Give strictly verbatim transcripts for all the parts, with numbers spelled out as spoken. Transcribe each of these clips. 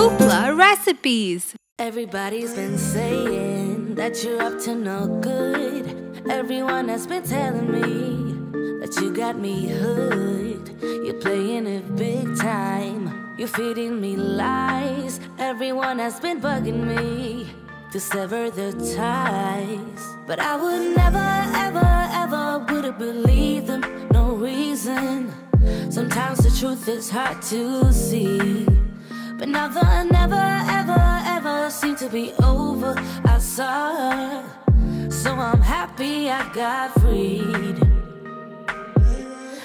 Hoopla Recipes. Everybody's been saying that you're up to no good. Everyone has been telling me that you got me hooked. You're playing it big time, you're feeding me lies. Everyone has been bugging me to sever the ties, but I would never, ever, ever would've believed them, no reason. Sometimes the truth is hard to see, but now the never, ever, ever seem to be over. I saw her, so I'm happy I got freed.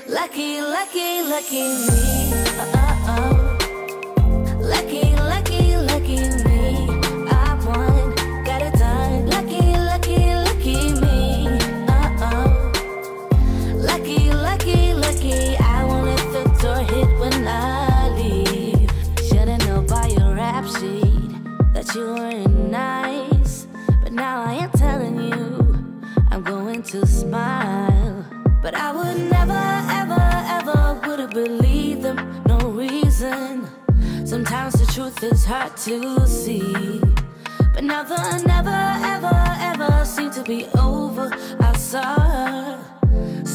Lucky, lucky, lucky me, uh-oh, -oh. Lucky, lucky, lucky me, I won, got it done. Lucky, lucky, lucky me, uh-oh, -oh. Lucky, lucky, lucky, I won't let the door hit when I leave. Should've known by your rap sheet that you weren't nice, but now I am telling you, I'm going to smile. But I would never, ever, ever would have believed them, no reason. Sometimes the truth is hard to see, but now the never, ever, ever seem to be over. I saw her,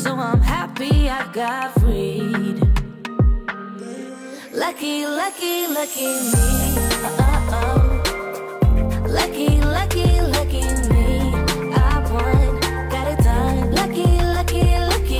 so I'm happy I got freed. Lucky, lucky, lucky me, uh-oh, -oh. Lucky, lucky, lucky me, I won, got it done. Lucky, lucky, lucky.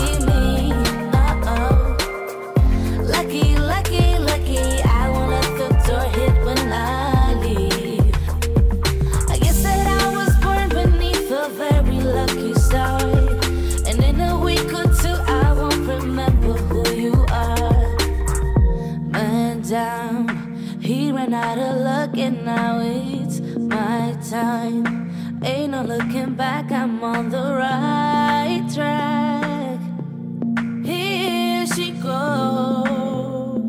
He ran out of luck and now it's my time. Ain't no looking back, I'm on the right track. Here she goes.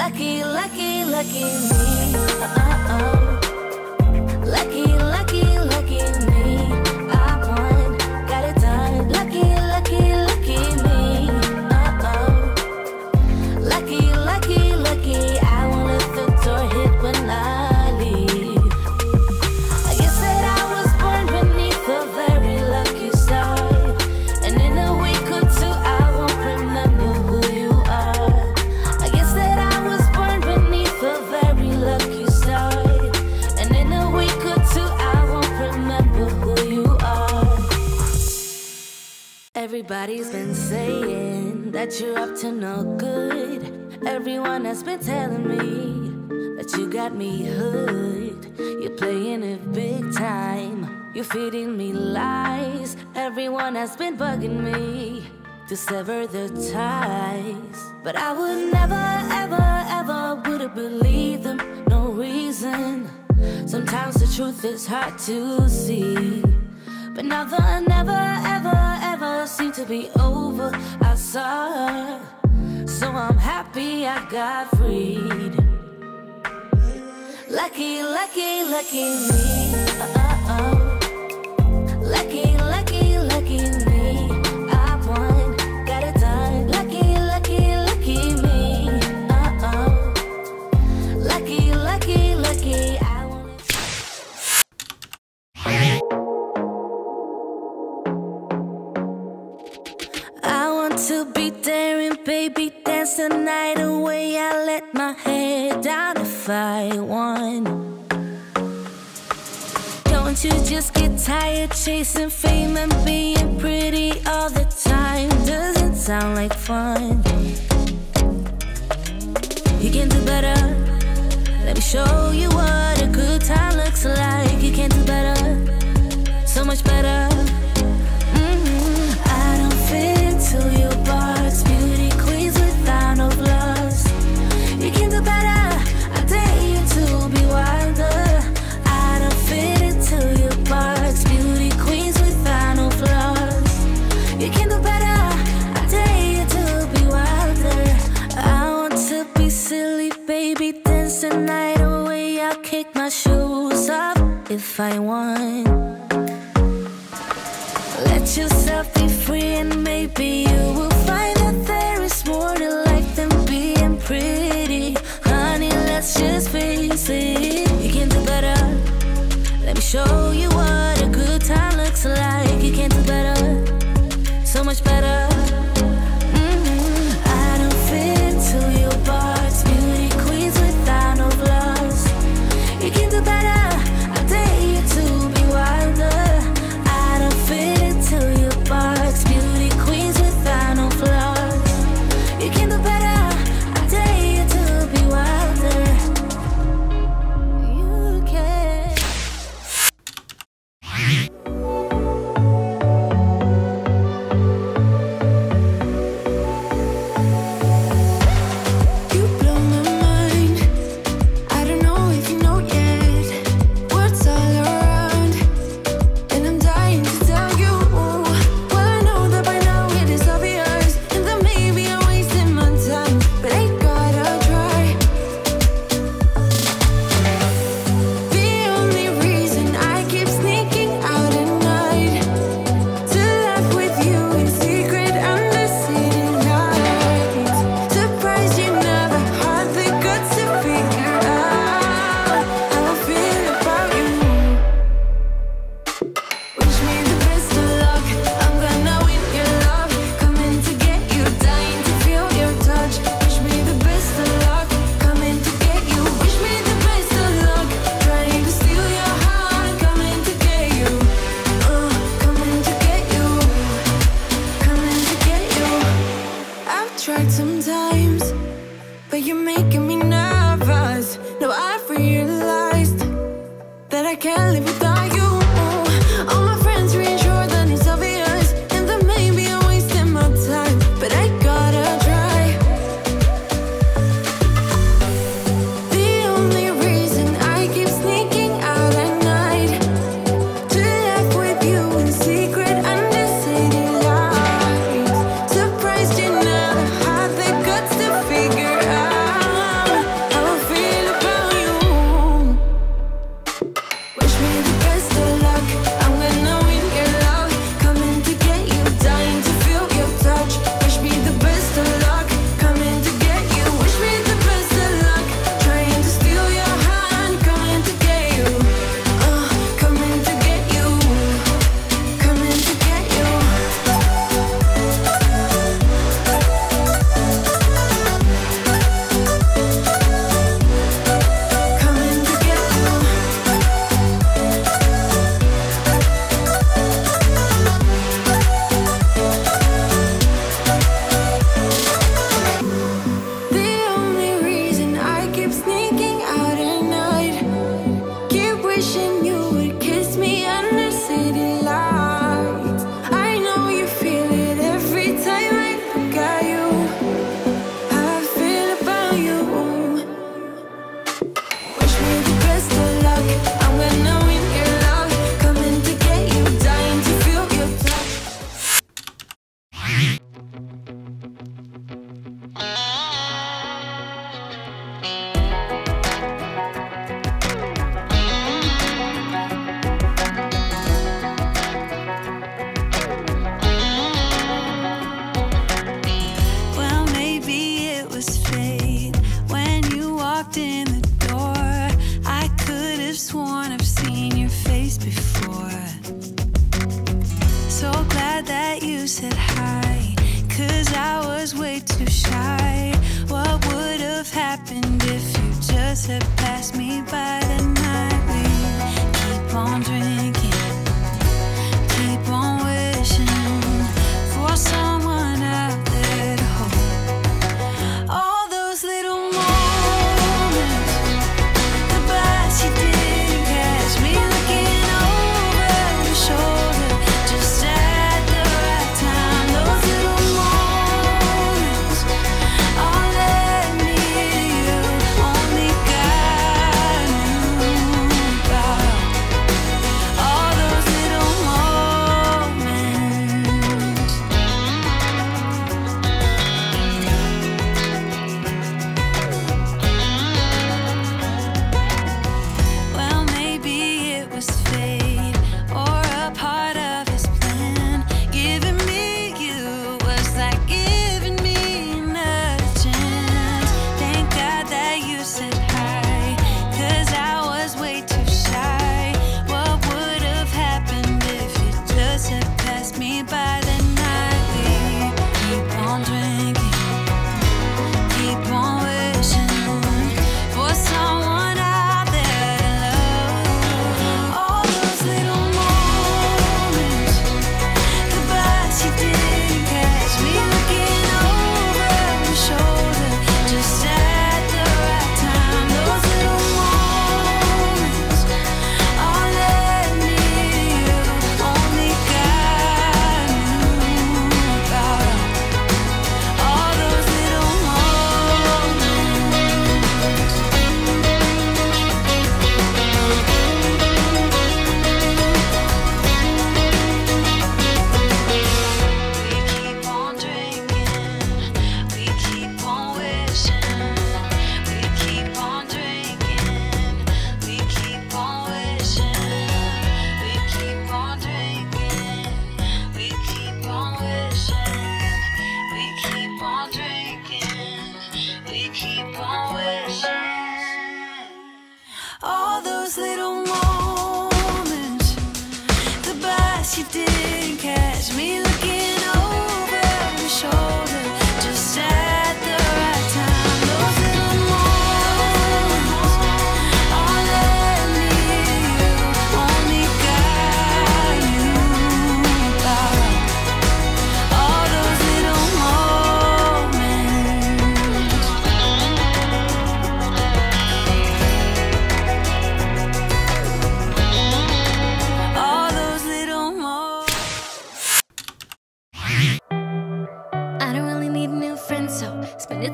Lucky, lucky, lucky me, uh-oh, -oh. Lucky, lucky, lucky me, I won, got it done. Lucky, lucky, lucky me, uh-oh, -oh. Lucky, lucky, lucky, I won't let the door hit when I leave. I guess that I was born beneath a very lucky star, and in a week or two I won't remember who you are. I guess that I was born beneath a very lucky star, and in a week or two I won't remember who you are. Everybody's been saying that you're up to no good. Everyone has been telling me that you got me hooked. You're playing it big time, you're feeding me lies. Everyone has been bugging me to sever the ties, but I would never, ever, ever would have believed them, no reason. Sometimes the truth is hard to see, but now the never, ever, ever seem to be over. I saw her, so I'm happy I got freed. Lucky, lucky, lucky me, uh-oh, -oh. Lucky, lucky, lucky me, I won, got it done. Lucky, lucky, lucky me, uh-oh, -oh. Lucky, lucky, lucky, I to be daring, baby, dance the night away. I let my head down if I want. Don't you just get tired chasing fame and being pretty all the time? Doesn't sound like fun. You can do better. Let me show you what a good time looks like. You can do better, so much better. Till you box beauty queens without no gloves. You can do better, I dare you to be wilder. I don't fit into your box beauty queens without no flaws. You can do better, I dare you to be wilder. I want to be silly, baby, dance the night away. I'll kick my shoes off if I want. Let yourself be free and maybe you will find that there is more to life than being pretty. Honey, let's just show you what a good time looks like. You can do better, so much better. Sometimes, but you're making me nervous. Now I've realized that I can't live without you. All my friends reassure that it's obvious, and that maybe I'm wasting my time, but I gotta try. The only reason I keep sneaking out at night, to laugh with you in secret under city lights. Surprised you know said hi, 'cause I was way too shy. What would have happened if you just had passed me by the night? We keep on drinking, keep on wishing for someone out there to hold. All those little moments, the bites you didn't catch me looking over your shoulder, just oh.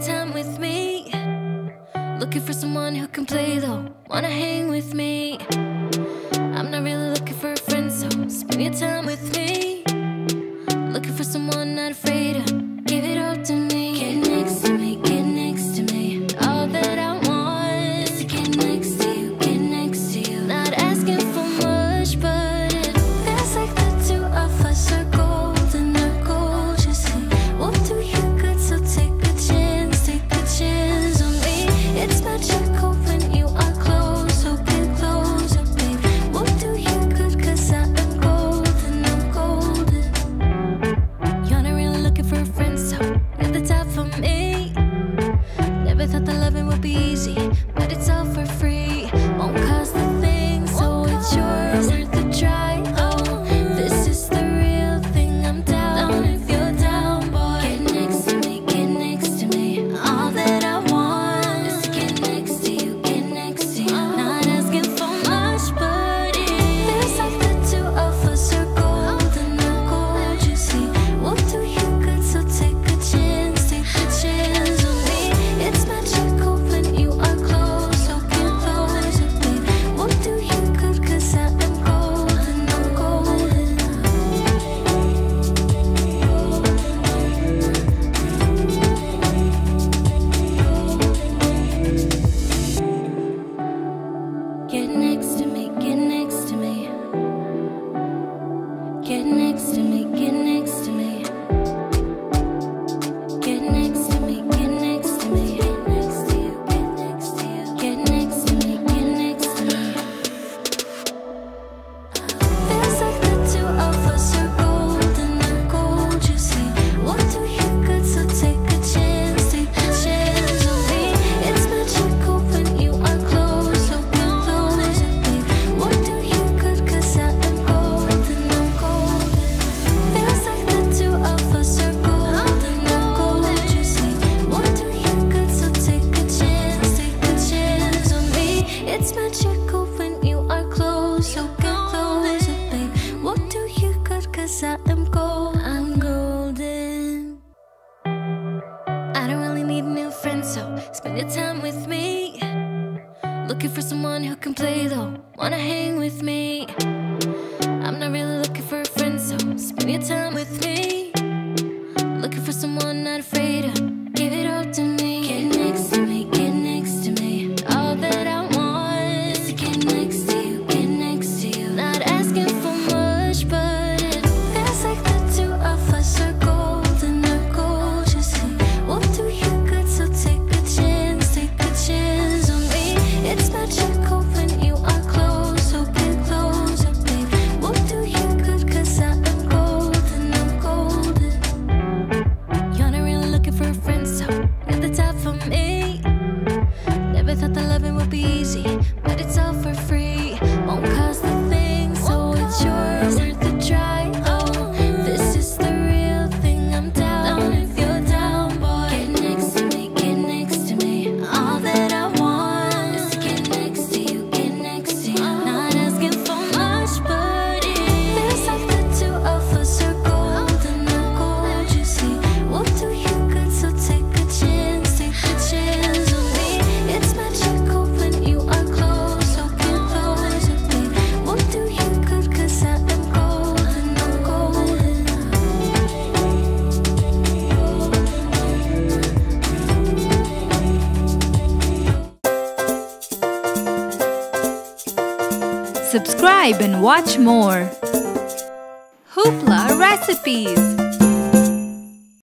time with me. Looking for someone who can play though, wanna hang with me. I'm not really looking for a friend, so spend your time with me. Looking for someone not afraid of, give it all to me. Get next to me, get next to me. All that I want is to get next to you, get next to you. Not asking for much, but it feels like the two of us are gold and they're gorgeously. We'll do you good, so take a chance, take a chance on me. It's magical when you are close, so get close. Subscribe and watch more Hoopla Recipes.